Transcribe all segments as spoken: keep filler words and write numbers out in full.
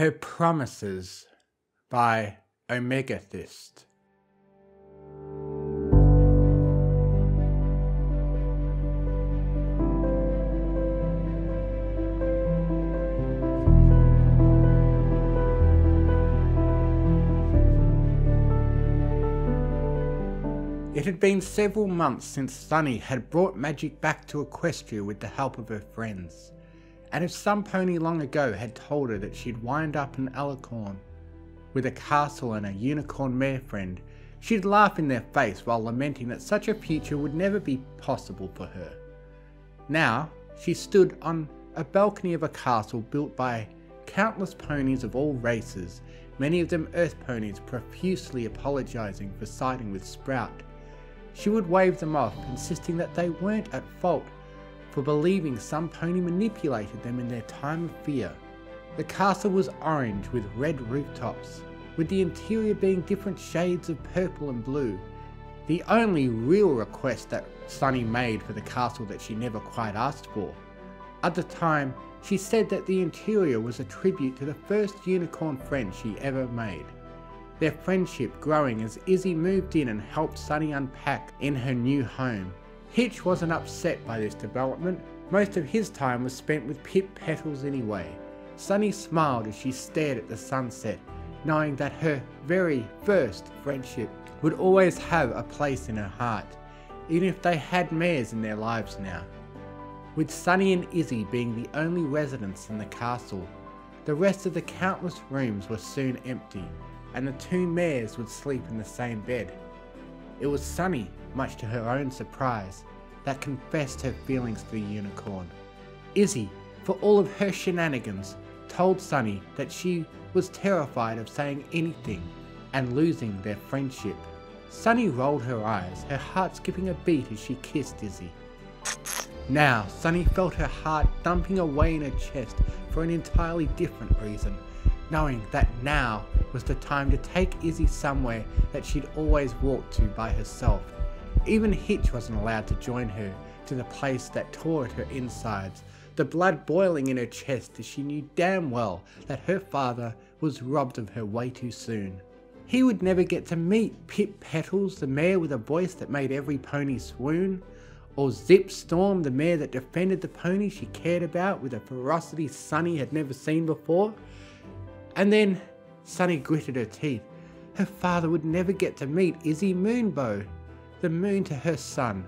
Her Promises by Omegathist. It had been several months since Sunny had brought magic back to Equestria with the help of her friends, and if some pony long ago had told her that she'd wind up an alicorn with a castle and a unicorn mare friend, she'd laugh in their face while lamenting that such a future would never be possible for her. Now she stood on a balcony of a castle built by countless ponies of all races, many of them earth ponies profusely apologising for siding with Sprout. She would wave them off, insisting that they weren't at fault for believing some pony manipulated them in their time of fear. The castle was orange with red rooftops, with the interior being different shades of purple and blue. The only real request that Sunny made for the castle that she never quite asked for. At the time, she said that the interior was a tribute to the first unicorn friend she ever made. Their friendship growing as Izzy moved in and helped Sunny unpack in her new home. Hitch wasn't upset by this development, most of his time was spent with Pip Petals anyway. Sunny smiled as she stared at the sunset, knowing that her very first friendship would always have a place in her heart, even if they had mares in their lives now. With Sunny and Izzy being the only residents in the castle, the rest of the countless rooms were soon empty, and the two mares would sleep in the same bed. It was Sunny, much to her own surprise, that confessed her feelings to the unicorn. Izzy, for all of her shenanigans, told Sunny that she was terrified of saying anything and losing their friendship. Sunny rolled her eyes, her heart skipping a beat as she kissed Izzy. Now, Sunny felt her heart thumping away in her chest for an entirely different reason, knowing that now was the time to take Izzy somewhere that she'd always walked to by herself. Even Hitch wasn't allowed to join her to the place that tore at her insides, the blood boiling in her chest as she knew damn well that her father was robbed of her way too soon. He would never get to meet Pip Petals, the mare with a voice that made every pony swoon, or Zip Storm, the mare that defended the pony she cared about with a ferocity Sunny had never seen before. And then Sunny gritted her teeth. Her father would never get to meet Izzy Moonbow, the moon to her sun.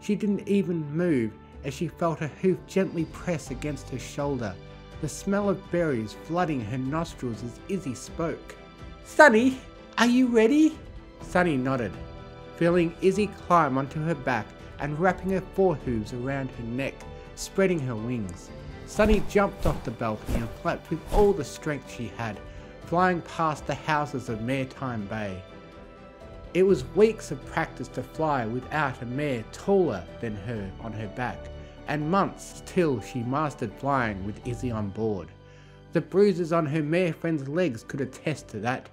She didn't even move as she felt her hoof gently press against her shoulder, the smell of berries flooding her nostrils as Izzy spoke. "Sunny, are you ready?" Sunny nodded, feeling Izzy climb onto her back and wrapping her forehooves around her neck, spreading her wings. Sunny jumped off the balcony and flapped with all the strength she had, flying past the houses of Maretime Bay. It was weeks of practice to fly without a mare taller than her on her back, and months till she mastered flying with Izzy on board. The bruises on her mare friend's legs could attest to that,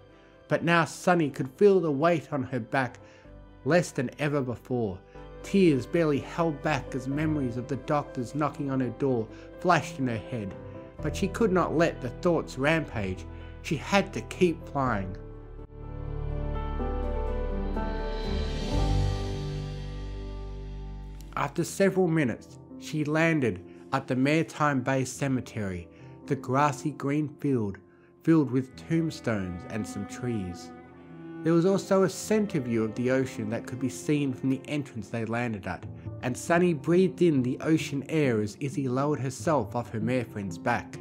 but now Sunny could feel the weight on her back less than ever before. Tears barely held back as memories of the doctors knocking on her door flashed in her head, but she could not let the thoughts rampage. She had to keep flying. After several minutes, she landed at the Maretime Bay Cemetery, the grassy green field filled with tombstones and some trees. There was also a centre view of the ocean that could be seen from the entrance they landed at, and Sunny breathed in the ocean air as Izzy lowered herself off her mare friend's back.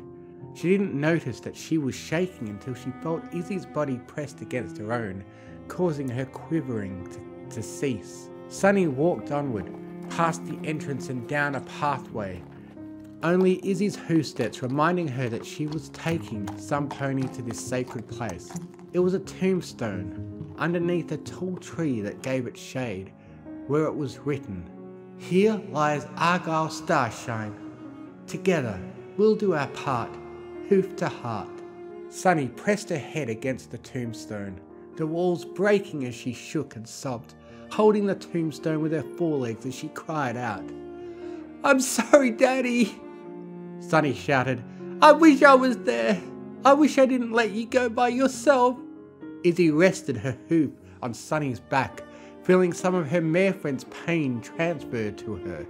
She didn't notice that she was shaking until she felt Izzy's body pressed against her own, causing her quivering to, to cease. Sunny walked onward, past the entrance and down a pathway, only Izzy's hoof steps reminding her that she was taking some pony to this sacred place. It was a tombstone, underneath a tall tree that gave it shade, where it was written, "Here lies Argyle Starshine. Together, we'll do our part, hoof to heart." Sunny pressed her head against the tombstone, the walls breaking as she shook and sobbed, holding the tombstone with her forelegs as she cried out. "I'm sorry, Daddy," Sunny shouted. "I wish I was there." I wish I didn't let you go by yourself. Izzy rested her hoop on Sunny's back, feeling some of her mare friend's pain transferred to her.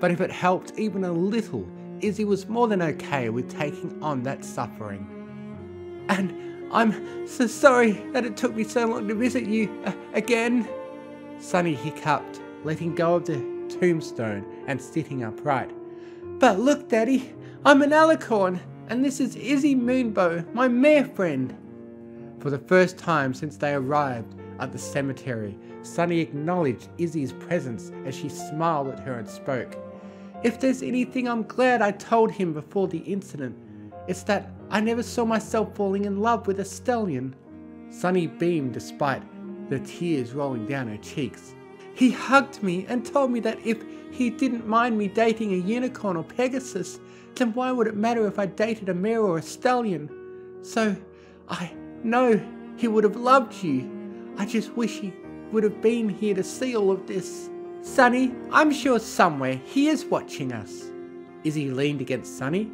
But if it helped even a little, Izzy was more than okay with taking on that suffering. And I'm so sorry that it took me so long to visit you uh, again. Sunny hiccuped, letting go of the tombstone and sitting upright. But look, Daddy, I'm an alicorn, and this is Izzy Moonbow, my mare friend. For the first time since they arrived at the cemetery, Sunny acknowledged Izzy's presence as she smiled at her and spoke. If there's anything I'm glad I told him before the incident, it's that I never saw myself falling in love with a stallion. Sunny beamed despite the tears rolling down her cheeks. He hugged me and told me that if he didn't mind me dating a unicorn or pegasus, then why would it matter if I dated a mare or a stallion? So I know he would have loved you. I just wish he would have been here to see all of this. Sunny, I'm sure somewhere he is watching us. Izzy leaned against Sunny.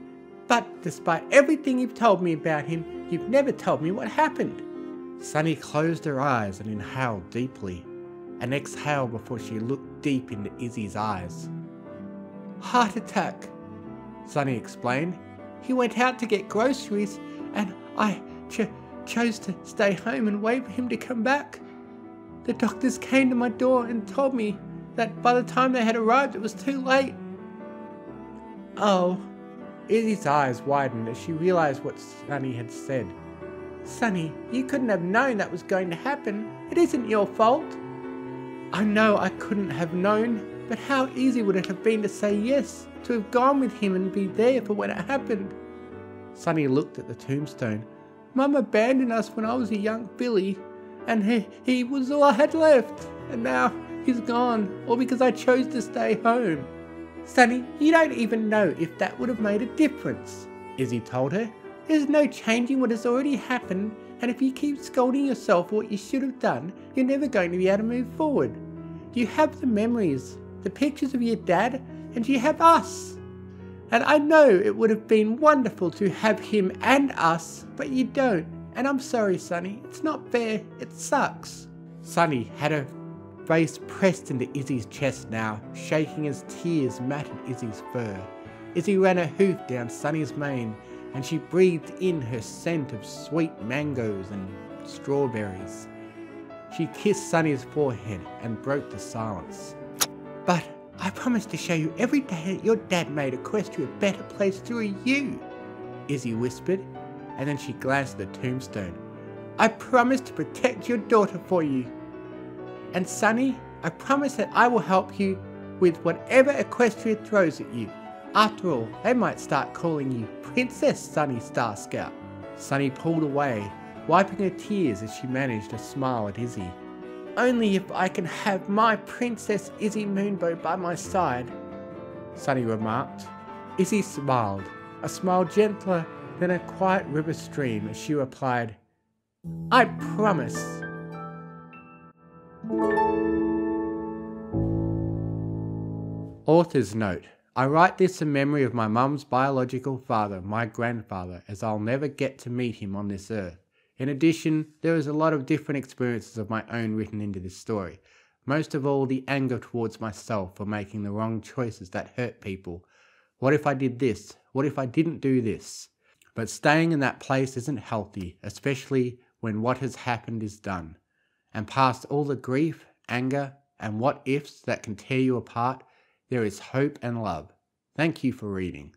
But despite everything you've told me about him, you've never told me what happened. Sunny closed her eyes and inhaled deeply, and exhaled before she looked deep into Izzy's eyes. Heart attack, Sunny explained. He went out to get groceries, and I ch chose to stay home and wait for him to come back. The doctors came to my door and told me that by the time they had arrived, it was too late. Oh. Izzy's eyes widened as she realized what Sunny had said. Sunny, you couldn't have known that was going to happen. It isn't your fault. I know I couldn't have known, but how easy would it have been to say yes, to have gone with him and be there for when it happened? Sunny looked at the tombstone. Mum abandoned us when I was a young filly, and he, he was all I had left, and now he's gone, all because I chose to stay home. Sunny, you don't even know if that would have made a difference, Izzy told her. There's no changing what has already happened, and if you keep scolding yourself for what you should have done, you're never going to be able to move forward. You have the memories, the pictures of your dad, and you have us. And I know it would have been wonderful to have him and us, but you don't. And I'm sorry, Sunny, it's not fair, it sucks. Sunny had a face pressed into Izzy's chest now, shaking as tears matted Izzy's fur. Izzy ran her hoof down Sunny's mane, and she breathed in her scent of sweet mangoes and strawberries. She kissed Sunny's forehead and broke the silence. But I promised to show you every day that your dad made Equestria a better place through you, Izzy whispered, and then she glanced at the tombstone. I promised to protect your daughter for you. And Sunny, I promise that I will help you with whatever Equestria throws at you. After all, they might start calling you Princess Sunny Starscout. Sunny pulled away, wiping her tears as she managed a smile at Izzy. Only if I can have my Princess Izzy Moonbow by my side, Sunny remarked. Izzy smiled, a smile gentler than a quiet river stream, as she replied, I promise. Author's note. I write this in memory of my mum's biological father, my grandfather, as I'll never get to meet him on this earth. In addition, there is a lot of different experiences of my own written into this story. Most of all, the anger towards myself for making the wrong choices that hurt people. What if I did this? What if I didn't do this? But staying in that place isn't healthy, especially when what has happened is done. And past all the grief, anger, and what ifs that can tear you apart, there is hope and love. Thank you for reading.